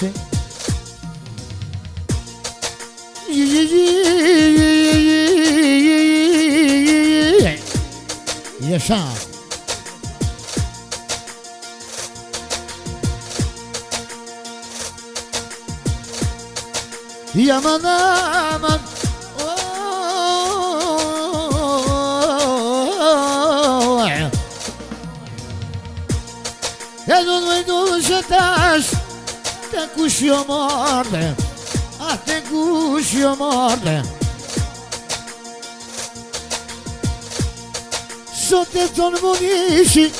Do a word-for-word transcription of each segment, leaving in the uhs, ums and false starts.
Munishi. Yaşa. Yaman aman. Edun me du që tash Te kush jo morde Ah te kush jo morde Sot e Toni Munishi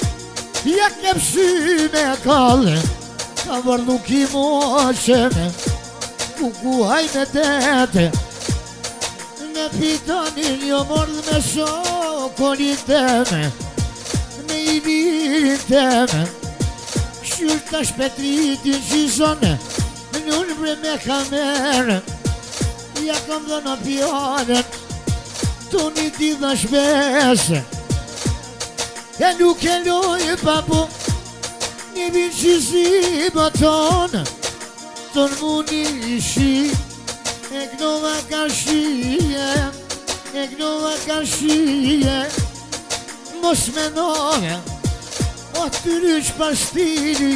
Ja ke pëshy me kalle Ka vërdu ki mosheme Kuku haj me tete Me pitanin jo morde me shokonin teme Me i birin teme Shurta shpetritin qizone Njën bre me kamere Ja kam dhe në pjaren Toni ti dha shpese E nuk e loj papo Një bin qizi baton Toni Munishi E gnova ka shije E gnova ka shije Mos menove O të rysh pastini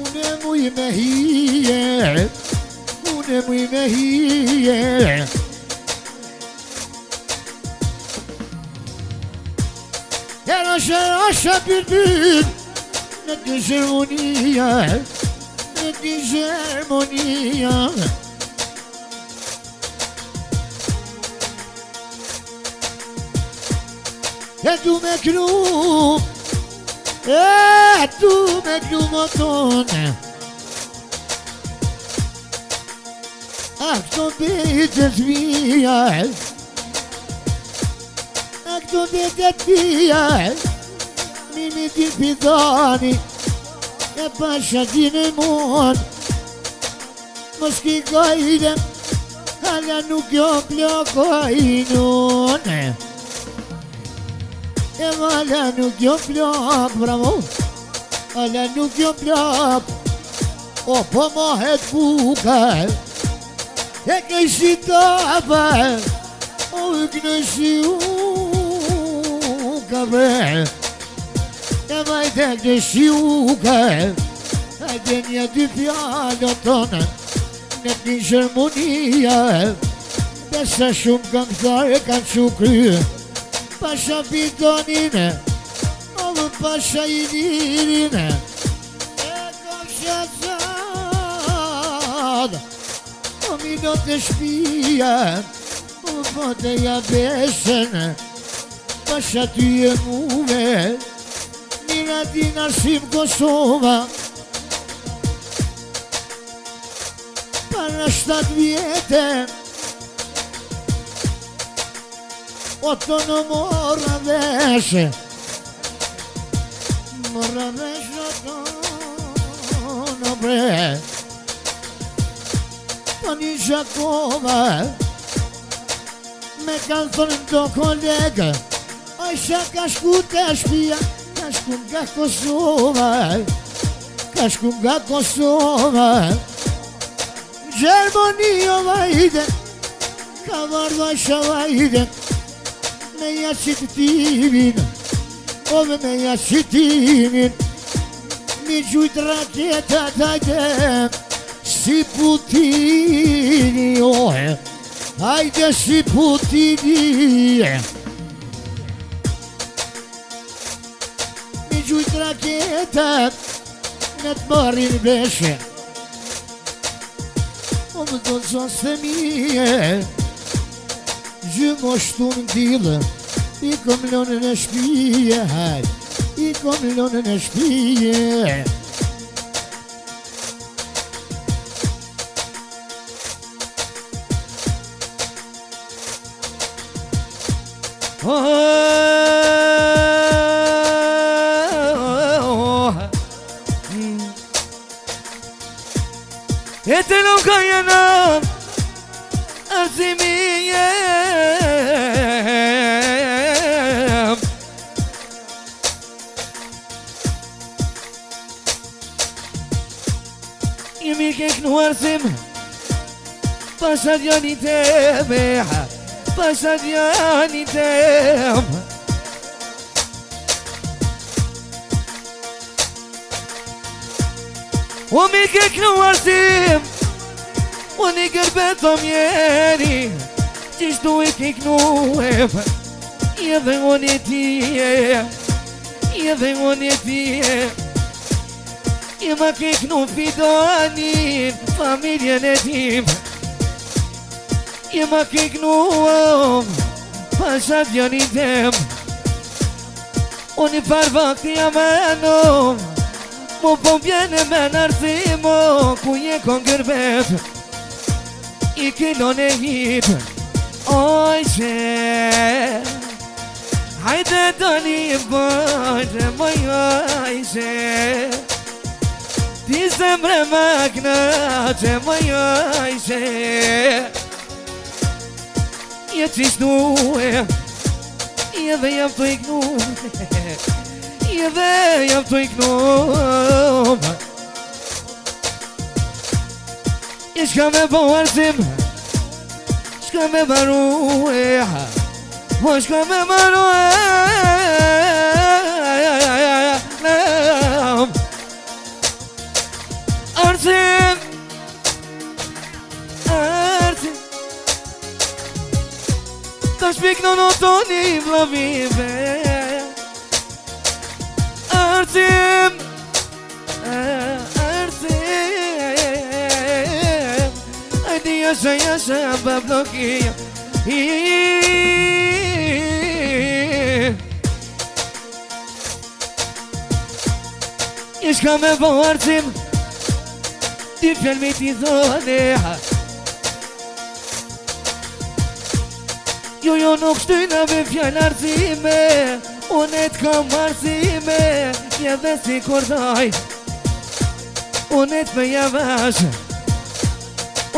Unë e muj me hije Unë e muj me hije Era shëra shë përbyn Në të zërmonia Në të zërmonia E du me kru E tu me klu motone A këto betet mija A këto betet mija Mimi ti pidani E pasha ti në mon Mos ki gajde Hala nuk jo plakoj nune E vala nuk jo plap, bravo Vala nuk jo plap O po mohet buka E këshi tapa O këshi uka, bre E vajte këshi uka Ajde një dy pjallë tonë Në të një shërmonia Pesa shumë këngëtare kanë që krye Pasha pitonine, ovu pasha idinine E kosha sad, o minote shpia U pote ja beshen, pasha ty e muve Mira ti nasim Kosova Para shtat vjete O të në morra veshe Morra veshe o të në bre Pa një shakova Me kanë thërën të kolega A isha ka shku të shpia Ka shku nga Kosova Ka shku nga Kosova Gjermoni o vajde Ka vardoj shavajde Me jasitimin, ove me jasitimin Mi gjujt raketa tajde Si Putini, ohe Ajde si Putini Mi gjujt raketa Në të marin beshe O më do të zonë se mije Gjymë është të ndilë I kom lonën e shpije I kom lonën e shpije E të nuk ka janë Arzimi Jemi i ke kënuar sim Pashat janë i tem Pashat janë i tem Unë i ke kënuar sim Unë i gërbet o mjeri Qishtu i ke kënuem Edhe unë e tije Edhe unë e tije I ma ke kënu fidonin Familjen e tim I ma ke kënu om Pashat janë i tem Unë i par vakti amanom Mu po mbjene me narsimo Ku je kon gërbet I kilon e hip Oj qe Hajde Toni bojnë moj oj qe Ti se mre makna që moj oj qe Je qishtue Je dhe jam të iknu Je dhe jam të iknu Je shka me po arsim Shka me baru e O shka me baru e Arsim Arsim Ta shpik në në toni vlavive Arsim Yasha yasha babloki Ishka me po arsim Ti fjallmi ti zone Jo jo nuk shtyna me fjall arsime Unë t'kam arsime Jeve si kordaj Unë t'me javash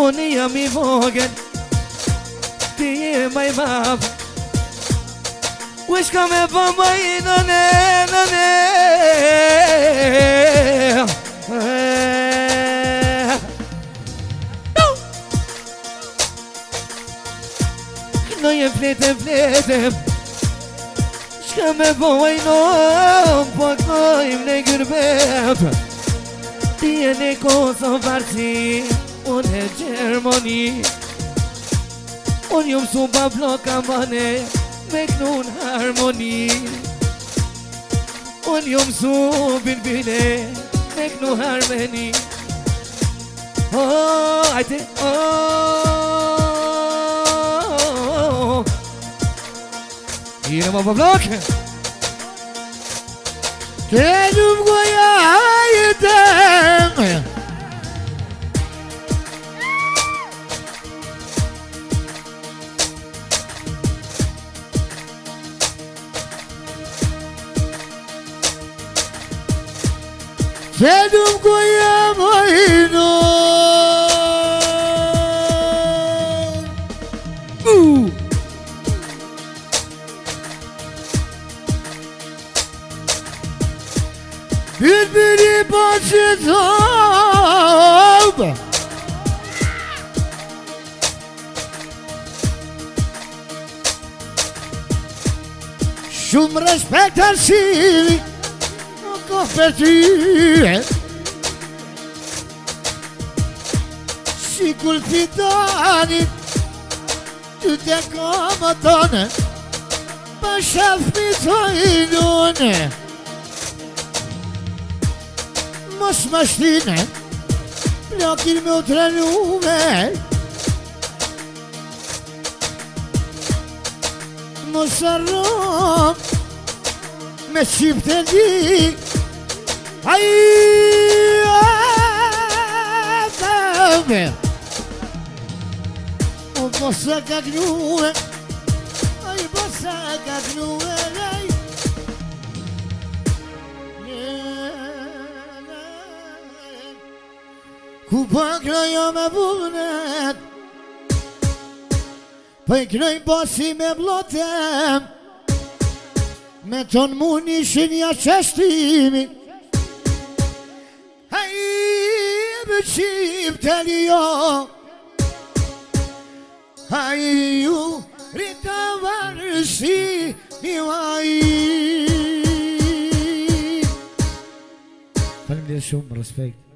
Unë jam i vogën, ti je maj bab U e shka me bëmbaj nëne, nëne Kënoje fletem, fletem Shka me bëmbaj nëm, po kënojmë në gërbet Ti e në Kosovë-Varsi Unë e Gjermoni Unë ju mësu ba bloka mane Me kënu në harmoni Unë ju mësu bilbile Me kënu harmoni Oh, ajte, oh Ire më ba bloke Te du mgoja ajetem Sedum koja mojino Birbiri paçetam Shumë respekt arshimi për tyre Si kur fitanit Ty të kama tonë Pa shafmi të idune Mos më shtine Plakin me u trenume Mos arrom Me qip të dik Ayyatame O bosa kagnue Ay bosa kagnue Kupakna jam e bunet Peknoj bosi me blotem Me ton munishin ja qeshtimi Hey, Shqiptaria, haju rita varësi miaj. Faleminderit shumë, respekt.